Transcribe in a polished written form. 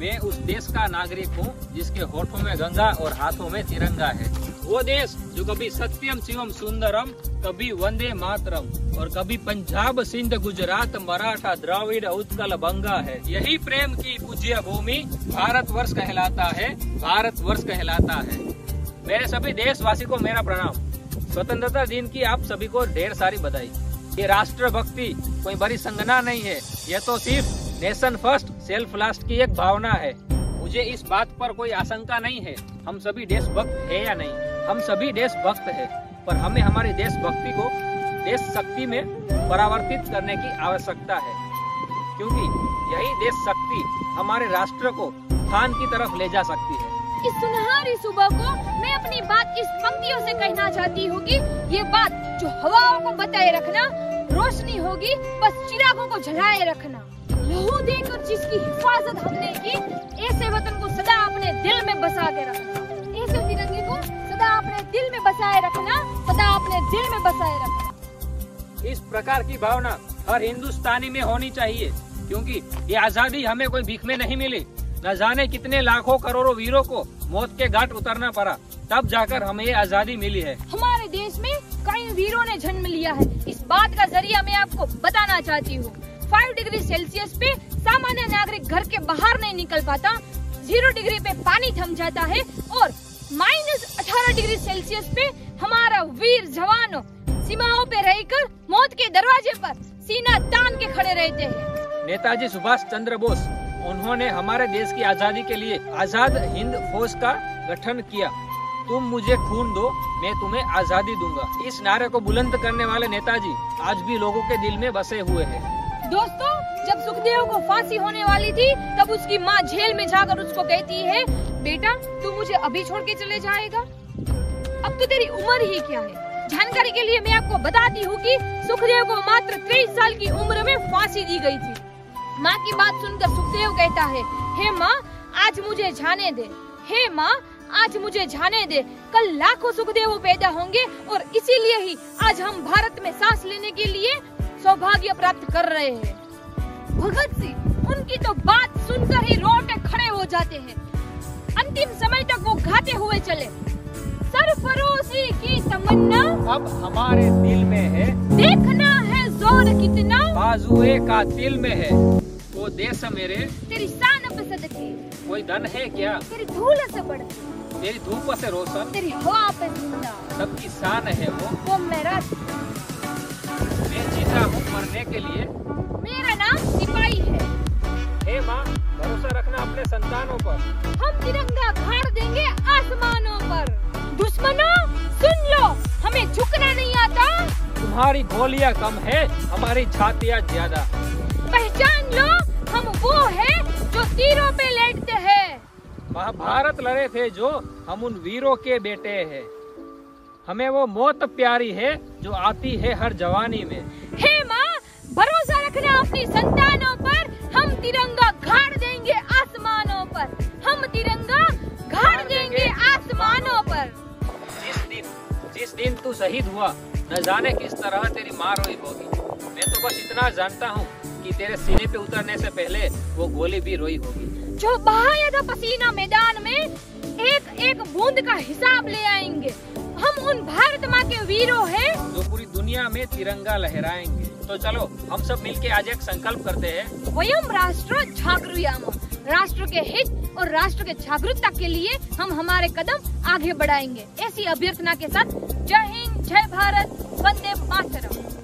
मैं उस देश का नागरिक हूँ जिसके होठों में गंगा और हाथों में तिरंगा है। वो देश जो कभी सत्यम शिवम सुंदरम, कभी वंदे मातरम और कभी पंजाब सिंध गुजरात मराठा द्राविड़ उत्कल बंगा है। यही प्रेम की पूज्य भूमि भारतवर्ष कहलाता है, भारतवर्ष कहलाता है। मेरे सभी देशवासी को मेरा प्रणाम। स्वतंत्रता दिन की आप सभी को ढेर सारी बधाई। ये राष्ट्र भक्ति कोई बड़ी संगना नहीं है, यह तो सिर्फ नेशन फर्स्ट सेल्फ लास्ट की एक भावना है। मुझे इस बात पर कोई आशंका नहीं है हम सभी देशभक्त है या नहीं। हम सभी देशभक्त है, पर हमें हमारी देशभक्ति को देश शक्ति में परावर्तित करने की आवश्यकता है, क्योंकि यही देश शक्ति हमारे राष्ट्र को उत्थान की तरफ ले जा सकती है। इस सुनहरी सुबह को मैं अपनी बात इस पंक्तियों से कहना चाहती हूँ कि ये बात जो हवाओं को बताए रखना रोशनी होगी, बस चिरागों को जलाए रखना। लहू देकर जिसकी हिफाजत हमने की, ऐसे वतन को सदा अपने दिल में बसा के रखना। ऐसे तिरंगे को सदा अपने दिल में बसाए रखना, सदा अपने दिल में बसाए रखना। इस प्रकार की भावना हर हिंदुस्तानी में होनी चाहिए, क्योंकि ये आज़ादी हमें कोई भीख में नहीं मिली। न जाने कितने लाखों करोड़ों वीरों को मौत के घाट उतरना पड़ा, तब जाकर हमें ये आज़ादी मिली है। हमारे देश में कई वीरों ने जन्म लिया है, इस बात का जरिया मैं आपको बताना चाहती हूँ। 5 डिग्री सेल्सियस पे सामान्य नागरिक घर के बाहर नहीं निकल पाता, 0 डिग्री पे पानी थम जाता है और -18 डिग्री सेल्सियस पे हमारा वीर जवान सीमाओं पे रहकर मौत के दरवाजे पर सीना तान के खड़े रहते हैं। नेताजी सुभाष चंद्र बोस, उन्होंने हमारे देश की आज़ादी के लिए आज़ाद हिंद फौज का गठन किया। तुम मुझे खून दो, मैं तुम्हें आज़ादी दूंगा। इस नारे को बुलंद करने वाले नेताजी आज भी लोगों के दिल में बसे हुए हैं। दोस्तों, जब सुखदेव को फांसी होने वाली थी, तब उसकी माँ जेल में जाकर उसको कहती है, बेटा तू मुझे अभी छोड़ के चले जाएगा? अब तो तेरी उम्र ही क्या है। जानकारी के लिए मैं आपको बताती हूँ कि सुखदेव को मात्र 23 साल की उम्र में फांसी दी गयी थी। माँ की बात सुनकर सुखदेव कहता है, हे माँ आज मुझे जाने दे, हे माँ आज मुझे जाने दे। कल लाखों सुखदेव पैदा होंगे और इसीलिए ही आज हम भारत में सांस लेने के लिए सौभाग्य प्राप्त कर रहे हैं। भगत सिंह, उनकी तो बात सुनकर ही रोंगटे खड़े हो जाते हैं। अंतिम समय तक वो गाते हुए चले, सरफरोशी की तमन्ना अब हमारे दिल में है, देखना है जोर कितना बाजुए का दिल में है। वो देश मेरे तेरी शान पे सदके, कोई धन है क्या तेरी धूल से बड़ा, तेरी धूप से रोशन, तेरी हवा पे जिंदा, सबकी शान है वो मेरा। मैं जीता हूँ मरने के लिए, मेरा नाम सिपाही है। हे माँ, भरोसा रखना अपने संतानों पर, हम तिरंगा गाड़ देंगे आसमानों पर। दुश्मनों सुन लो, हमें झुकना नहीं आता, तुम्हारी गोलियाँ कम है, हमारी छातियाँ ज्यादा। पहचान लो, हम वो है जो तीरों पे लेटते हैं। महाभारत लड़े थे जो, हम उन वीरों के बेटे हैं। हमें वो मौत प्यारी है जो आती है हर जवानी में। हे माँ, भरोसा रखना अपनी संतानों पर, हम तिरंगा गाड़ देंगे आसमानों पर, हम तिरंगा गाड़ देंगे आसमानों पर। जिस दिन तू शहीद हुआ, न जाने किस तरह तेरी माँ रोई होगी। मैं तो बस इतना जानता हूँ कि तेरे सीने पे उतरने से पहले वो गोली भी रोई होगी। जो बहाया था पसीना मैदान में, एक एक बूंद का हिसाब ले आएंगे। हम उन भारत माँ के वीरों हैं जो पूरी दुनिया में तिरंगा लहराएंगे। तो चलो हम सब मिलके आज एक संकल्प करते हैं। वयम राष्ट्र जागृयाम, राष्ट्र के हित और राष्ट्र के जागरूकता के लिए हम हमारे कदम आगे बढ़ाएंगे। ऐसी अभ्यर्थना के साथ जय हिंद, जय भारत, वंदे मातरम।